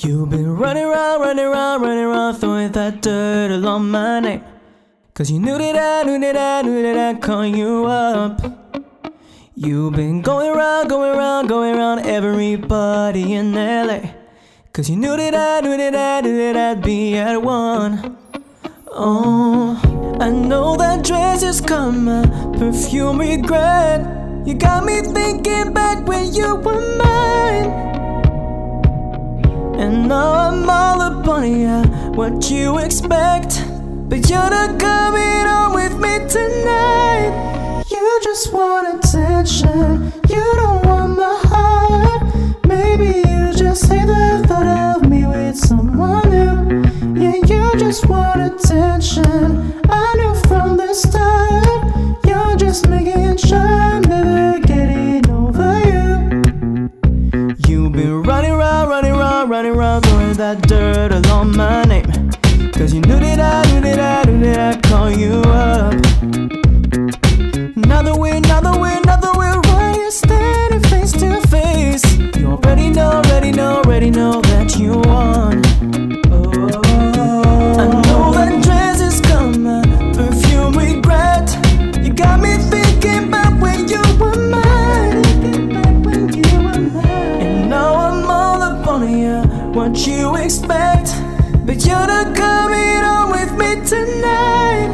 You've been running around, running around, running around, throwing that dirt along my name. Cause you knew that I, knew that I, knew that I'd call you up. You've been going around, going around, going around everybody in LA. Cause you knew that I, knew that I, knew that I'd be at one. Oh, I know that dress is karma, perfume regret. You got me thinking back when you were mine. And now I'm all upon ya, what you expect. But you're not coming on with me tonight. You just want attention, you don't want my heart. Maybe you just hate the thought of me with someone new. Yeah, you just want attention, I knew from the start. You're just making sure I'm never getting over you. You've been running around, running around, running around, throwing that dirt along my name. Cause you knew that I, knew that I, knew that I'd call you up. Another way, another way, another way. Why you standing face to face? You already know, already know, already know that you won. Oh, I know that dress is karma, perfume regret. You got me thinking about when you were mine. And now I'm all up on you, what you expect. But you're not coming on with me tonight.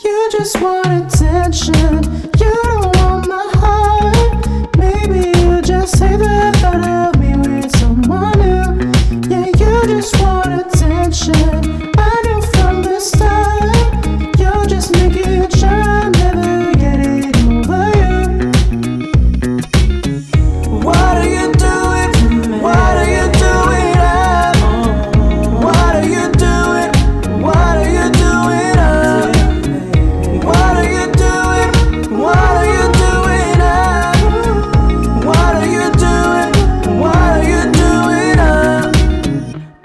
You just want attention, you don't want my heart. Maybe you just say the thought of me with someone new. Yeah, you just want attention, I knew from the start. You're just making sure I'm never getting over you. What do you do?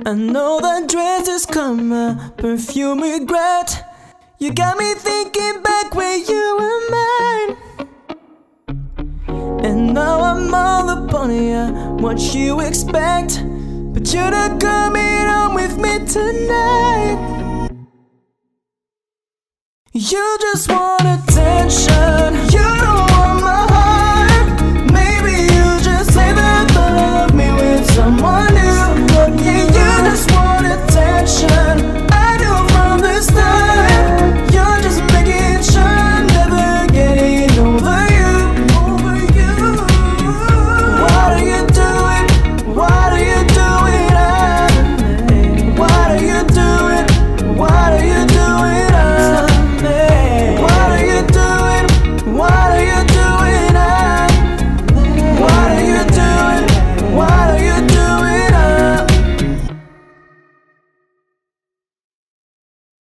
I know that dress is karma, perfume regret. You got me thinking back when you were mine. And now I'm all upon you, what you expect. But you're not coming on with me tonight. You just want attention.